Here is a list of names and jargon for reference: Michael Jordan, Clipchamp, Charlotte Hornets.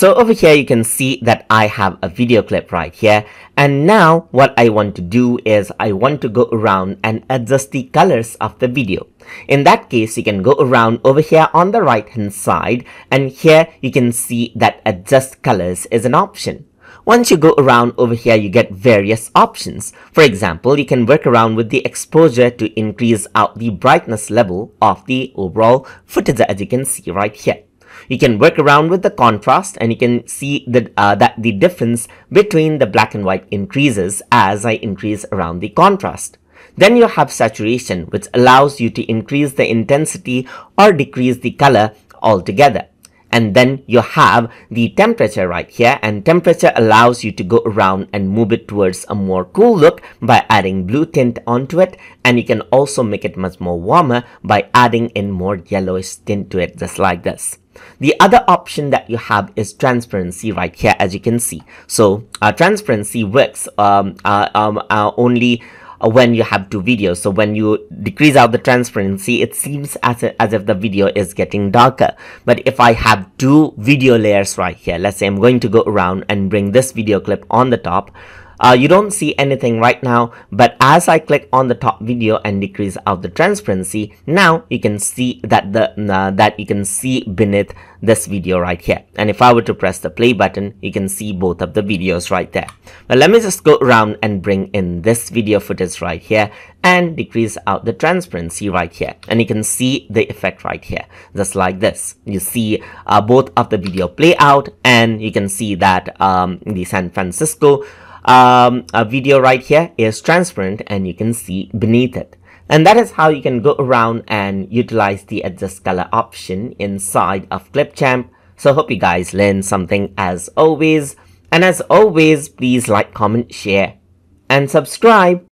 So over here you can see that I have a video clip right here, and now what I want to do is I want to go around and adjust the colors of the video. In that case, you can go around over here on the right hand side, and here you can see that adjust colors is an option. Once you go around over here, you get various options. For example, you can work around with the exposure to increase out the brightness level of the overall footage, as you can see right here. You can work around with the contrast, and you can see that the difference between the black and white increases as I increase around the contrast. Then you have saturation, which allows you to increase the intensity or decrease the color altogether. And then you have the temperature right here, and temperature allows you to go around and move it towards a more cool look by adding blue tint onto it, and you can also make it much more warmer by adding in more yellowish tint to it, just like this. The other option that you have is transparency right here, as you can see. So transparency works only when you have two videos. So when you decrease out the transparency, it seems as if the video is getting darker. But if I have two video layers right here, let's say I'm going to go around and bring this video clip on the top. You don't see anything right now, but as I click on the top video and decrease out the transparency, now you can see that you can see beneath this video right here. And if I were to press the play button, you can see both of the videos right there. But let me just go around and bring in this video footage right here and decrease out the transparency right here, and you can see the effect right here, just like this. You see both of the video play out, and you can see that the San Francisco a video right here is transparent, and you can see beneath it. And that is how you can go around and utilize the adjust color option inside of Clipchamp. So hope you guys learned something as always, and as always, please like, comment, share and subscribe.